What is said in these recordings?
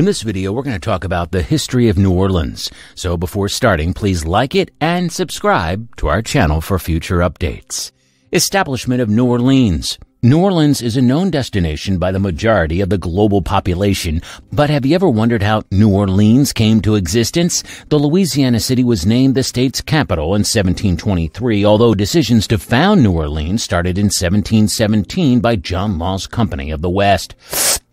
In this video, we're going to talk about the history of New Orleans. So before starting, please like it and subscribe to our channel for future updates. Establishment of New Orleans. New Orleans is a known destination by the majority of the global population, but have you ever wondered how New Orleans came to existence? The Louisiana city was named the state's capital in 1723, although decisions to found New Orleans started in 1717 by John Law's Company of the West.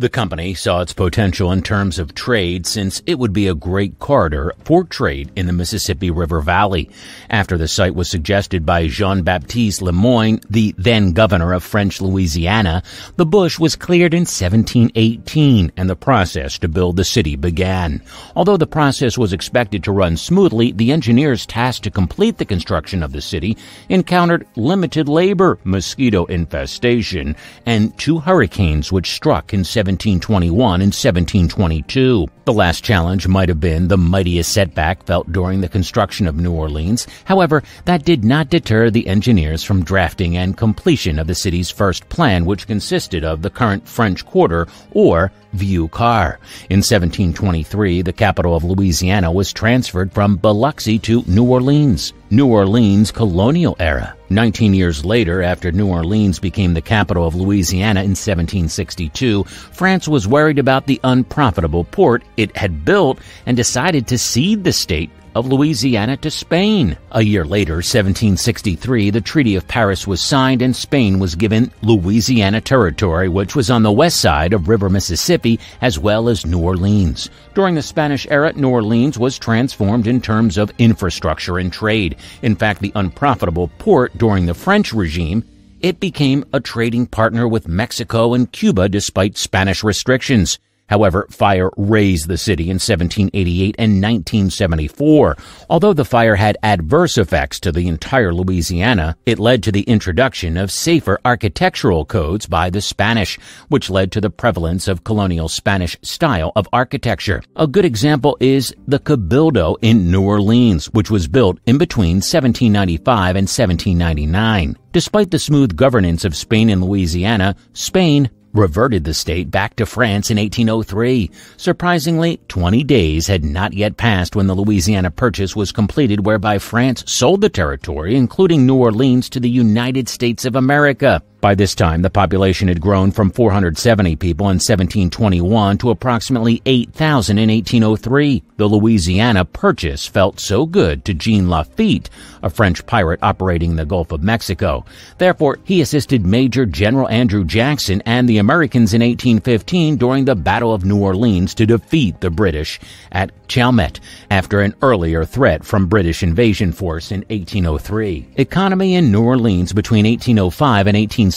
The company saw its potential in terms of trade since it would be a great corridor for trade in the Mississippi River Valley. After the site was suggested by Jean-Baptiste Le Moyne, the then governor of French Louisiana, the bush was cleared in 1718 and the process to build the city began. Although the process was expected to run smoothly, the engineers tasked to complete the construction of the city encountered limited labor, mosquito infestation, and two hurricanes which struck in 1721 and 1722. The last challenge might have been the mightiest setback felt during the construction of New Orleans. However, that did not deter the engineers from drafting and completion of the city's first plan, which consisted of the current French Quarter, or Vieux Carre. In 1723, the capital of Louisiana was transferred from Biloxi to New Orleans. New Orleans colonial era. 19 years later, after New Orleans became the capital of Louisiana in 1762, France was worried about the unprofitable port it had built and decided to cede the state of Louisiana to Spain. A year later, 1763, the Treaty of Paris was signed and Spain was given Louisiana Territory, which was on the west side of River Mississippi, as well as New Orleans. During the Spanish era, New Orleans was transformed in terms of infrastructure and trade. In fact, the unprofitable port during the French regime, it became a trading partner with Mexico and Cuba despite Spanish restrictions. However, fire razed the city in 1788 and 1974. Although the fire had adverse effects to the entire Louisiana, it led to the introduction of safer architectural codes by the Spanish, which led to the prevalence of colonial Spanish style of architecture. A good example is the Cabildo in New Orleans, which was built in between 1795 and 1799. Despite the smooth governance of Spain and Louisiana, Spain reverted the state back to France in 1803. Surprisingly, 20 days had not yet passed when the Louisiana Purchase was completed, whereby France sold the territory, including New Orleans, to the United States of America. By this time, the population had grown from 470 people in 1721 to approximately 8,000 in 1803. The Louisiana Purchase felt so good to Jean Lafitte, a French pirate operating in the Gulf of Mexico. Therefore, he assisted Major General Andrew Jackson and the Americans in 1815 during the Battle of New Orleans to defeat the British at Chalmette after an earlier threat from British invasion force in 1803. Economy in New Orleans between 1805 and 1861.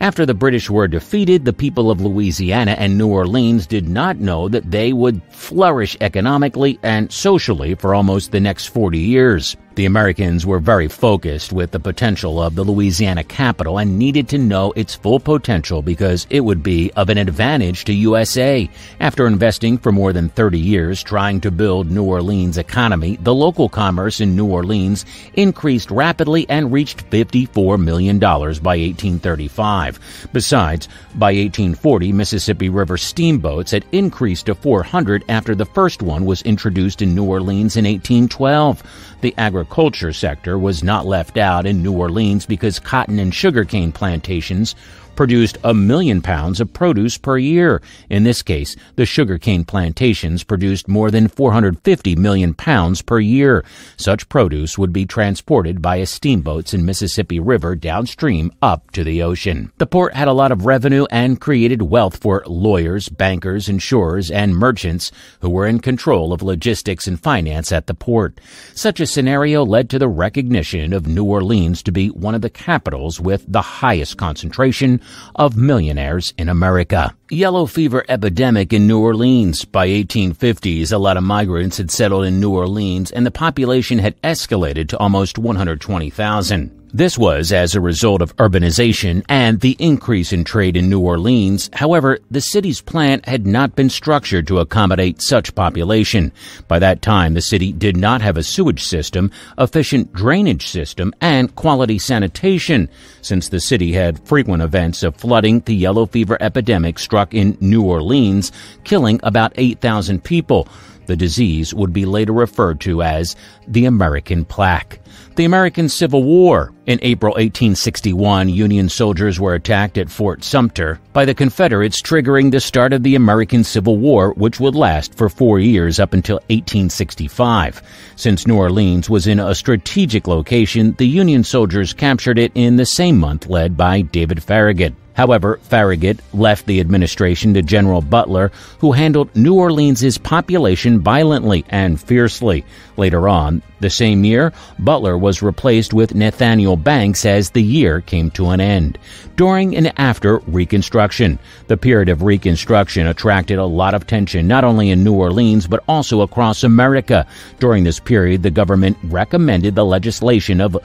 After the British were defeated, the people of Louisiana and New Orleans did not know that they would flourish economically and socially for almost the next 40 years. The Americans were very focused with the potential of the Louisiana capital and needed to know its full potential because it would be of an advantage to USA. After investing for more than 30 years trying to build New Orleans' economy, the local commerce in New Orleans increased rapidly and reached $54 million by 1835. Besides, by 1840, Mississippi River steamboats had increased to 400 after the first one was introduced in New Orleans in 1812. The agriculture sector was not left out in New Orleans because cotton and sugarcane plantations produced 1 million pounds of produce per year. In this case, the sugarcane plantations produced more than 450 million pounds per year. Such produce would be transported via steamboats in Mississippi River downstream up to the ocean. The port had a lot of revenue and created wealth for lawyers, bankers, insurers, and merchants who were in control of logistics and finance at the port. Such a scenario led to the recognition of New Orleans to be one of the capitals with the highest concentration of millionaires in America. Yellow fever epidemic in New Orleans. By 1850s, a lot of migrants had settled in New Orleans and the population had escalated to almost 120,000. This was as a result of urbanization and the increase in trade in New Orleans. However, the city's plan had not been structured to accommodate such population. By that time, the city did not have a sewage system, efficient drainage system, and quality sanitation. Since the city had frequent events of flooding, the yellow fever epidemic struck struck in New Orleans, killing about 8,000 people. The disease would be later referred to as the American Plague. The American Civil War. In April 1861, Union soldiers were attacked at Fort Sumter by the Confederates, triggering the start of the American Civil War, which would last for 4 years up until 1865. Since New Orleans was in a strategic location, the Union soldiers captured it in the same month, led by David Farragut. However, Farragut left the administration to General Butler, who handled New Orleans' population violently and fiercely. Later on, the same year, Butler was replaced with Nathaniel Banks as the year came to an end. During and after Reconstruction, the period of Reconstruction attracted a lot of tension not only in New Orleans but also across America. During this period, the government recommended the legislation of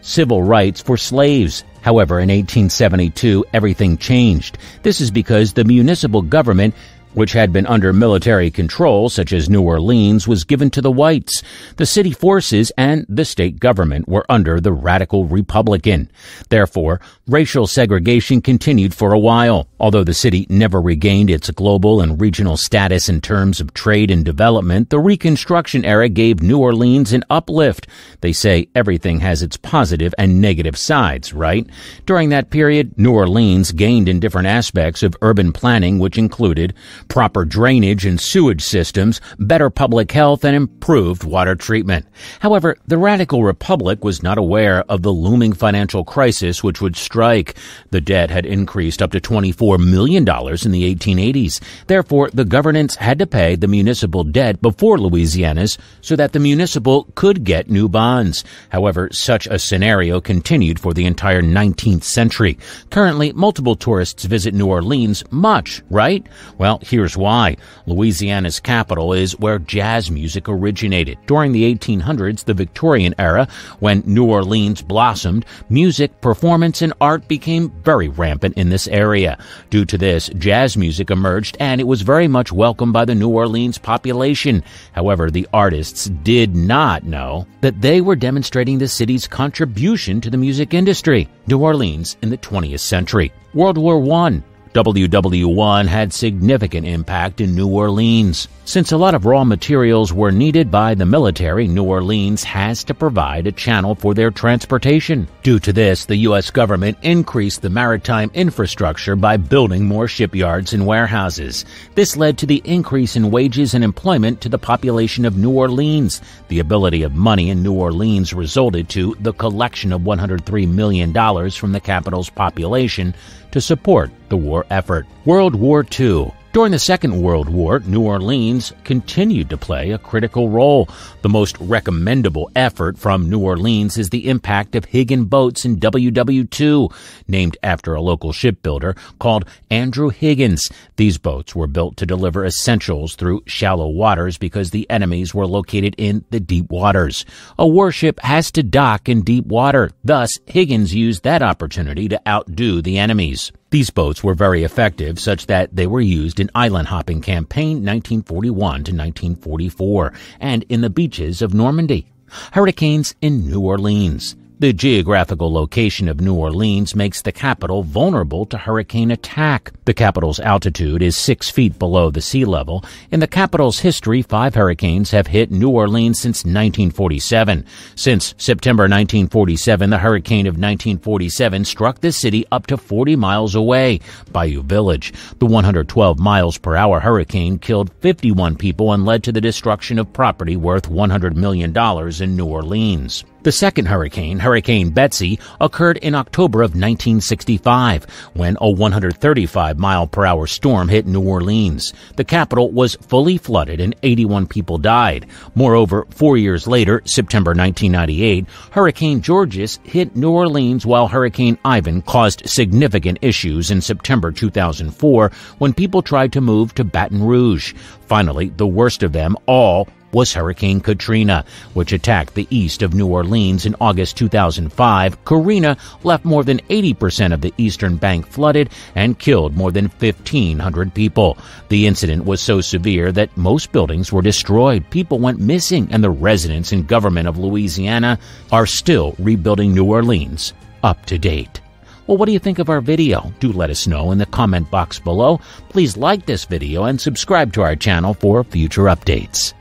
civil rights for slaves. However, in 1872, everything changed. This is because the municipal government, which had been under military control, such as New Orleans, was given to the whites. The city forces and the state government were under the radical Republican. Therefore, racial segregation continued for a while. Although the city never regained its global and regional status in terms of trade and development, the Reconstruction era gave New Orleans an uplift. They say everything has its positive and negative sides, right? During that period, New Orleans gained in different aspects of urban planning, which included proper drainage and sewage systems, better public health, and improved water treatment. However, the radical republic was not aware of the looming financial crisis which would strike. The debt had increased up to $24 million in the 1880s. Therefore, the governance had to pay the municipal debt before Louisiana's so that the municipal could get new bonds. However, such a scenario continued for the entire 19th century. Currently, multiple tourists visit New Orleans much, right? Well, here's why. Louisiana's capital is where jazz music originated. During the 1800s, the Victorian era, when New Orleans blossomed, music, performance, and art became very rampant in this area. Due to this, jazz music emerged, and it was very much welcomed by the New Orleans population. However, the artists did not know that they were demonstrating the city's contribution to the music industry. New Orleans in the 20th century. World War I. WW1 had significant impact in New Orleans. Since a lot of raw materials were needed by the military, New Orleans has to provide a channel for their transportation. Due to this, the U.S. government increased the maritime infrastructure by building more shipyards and warehouses. This led to the increase in wages and employment to the population of New Orleans. The ability of money in New Orleans resulted to the collection of $103 million from the capital's population to support the war effort. World War II. During the Second World War, New Orleans continued to play a critical role. The most recommendable effort from New Orleans is the impact of Higgins boats in WW2, named after a local shipbuilder called Andrew Higgins. These boats were built to deliver essentials through shallow waters because the enemies were located in the deep waters. A warship has to dock in deep water. Thus, Higgins used that opportunity to outdo the enemies. These boats were very effective, such that they were used in island hopping campaign 1941 to 1944 and in the beaches of Normandy. Hurricanes in New Orleans. The geographical location of New Orleans makes the capital vulnerable to hurricane attack. The capital's altitude is 6 feet below the sea level. In the capital's history, 5 hurricanes have hit New Orleans since 1947. Since September 1947, the hurricane of 1947 struck the city up to 40 miles away, Bayou Village. The 112 miles per hour hurricane killed 51 people and led to the destruction of property worth $100 million in New Orleans. The second hurricane, Hurricane Betsy, occurred in October of 1965 when a 135-mile-per-hour storm hit New Orleans. The capital was fully flooded and 81 people died. Moreover, 4 years later, September 1998, Hurricane Georges hit New Orleans while Hurricane Ivan caused significant issues in September 2004 when people tried to move to Baton Rouge. Finally, the worst of them all was Hurricane Katrina, which attacked the east of New Orleans in August 2005. Katrina left more than 80% of the eastern bank flooded and killed more than 1,500 people. The incident was so severe that most buildings were destroyed, people went missing, and the residents and government of Louisiana are still rebuilding New Orleans up to date. Well, what do you think of our video? Do let us know in the comment box below. Please like this video and subscribe to our channel for future updates.